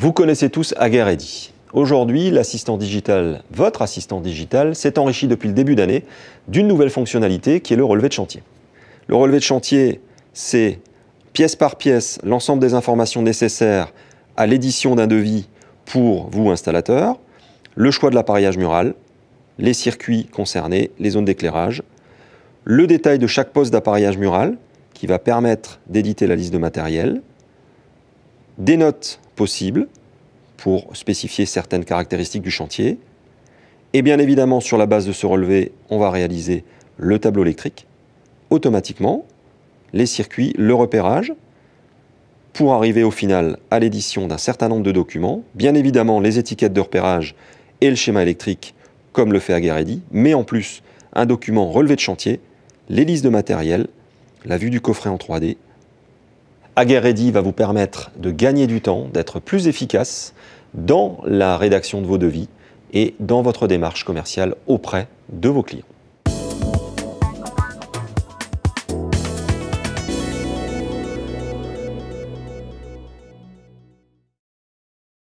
Vous connaissez tous Hager Ready. Aujourd'hui, votre assistant digital, s'est enrichi depuis le début d'année d'une nouvelle fonctionnalité qui est le relevé de chantier. Le relevé de chantier, c'est pièce par pièce l'ensemble des informations nécessaires à l'édition d'un devis pour vous, installateur, le choix de l'appareillage mural, les circuits concernés, les zones d'éclairage, le détail de chaque poste d'appareillage mural qui va permettre d'éditer la liste de matériel, des notes possibles pour spécifier certaines caractéristiques du chantier, et bien évidemment, sur la base de ce relevé, on va réaliser le tableau électrique automatiquement, les circuits, le repérage, pour arriver au final à l'édition d'un certain nombre de documents, bien évidemment les étiquettes de repérage et le schéma électrique comme le fait Hager Ready, mais en plus un document relevé de chantier, les listes de matériel, la vue du coffret en 3D. Hager Ready va vous permettre de gagner du temps, d'être plus efficace dans la rédaction de vos devis et dans votre démarche commerciale auprès de vos clients.